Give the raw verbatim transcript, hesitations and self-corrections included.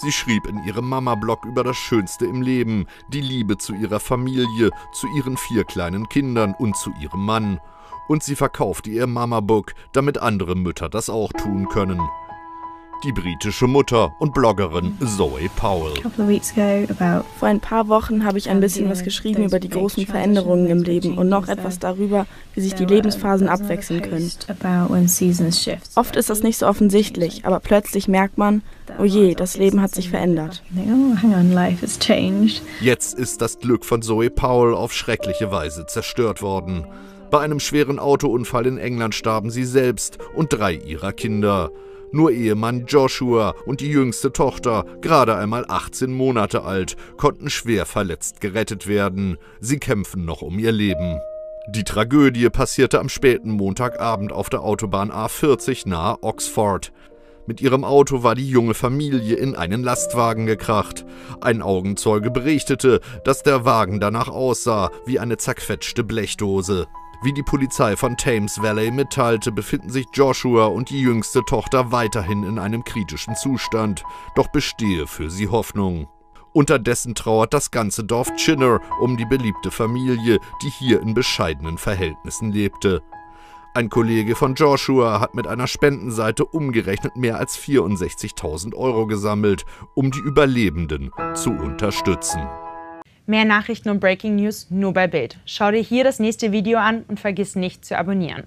Sie schrieb in ihrem Mama-Blog über das Schönste im Leben, die Liebe zu ihrer Familie, zu ihren vier kleinen Kindern und zu ihrem Mann. Und sie verkaufte ihr Mama-Book, damit andere Mütter das auch tun können. Die britische Mutter und Bloggerin Zoe Powell. Vor ein paar Wochen habe ich ein bisschen was geschrieben über die großen Veränderungen im Leben und noch etwas darüber, wie sich die Lebensphasen abwechseln können. Oft ist das nicht so offensichtlich, aber plötzlich merkt man, oh je, das Leben hat sich verändert. Jetzt ist das Glück von Zoe Powell auf schreckliche Weise zerstört worden. Bei einem schweren Autounfall in England starben sie selbst und drei ihrer Kinder. Nur Ehemann Joshua und die jüngste Tochter, gerade einmal achtzehn Monate alt, konnten schwer verletzt gerettet werden. Sie kämpfen noch um ihr Leben. Die Tragödie passierte am späten Montagabend auf der Autobahn A vierzig nahe Oxford. Mit ihrem Auto war die junge Familie in einen Lastwagen gekracht. Ein Augenzeuge berichtete, dass der Wagen danach aussah wie eine zerquetschte Blechdose. Wie die Polizei von Thames Valley mitteilte, befinden sich Joshua und die jüngste Tochter weiterhin in einem kritischen Zustand, doch bestehe für sie Hoffnung. Unterdessen trauert das ganze Dorf Chinnor um die beliebte Familie, die hier in bescheidenen Verhältnissen lebte. Ein Kollege von Joshua hat mit einer Spendenseite umgerechnet mehr als vierundsechzigtausend Euro gesammelt, um die Überlebenden zu unterstützen. Mehr Nachrichten und Breaking News nur bei BILD. Schau dir hier das nächste Video an und vergiss nicht zu abonnieren.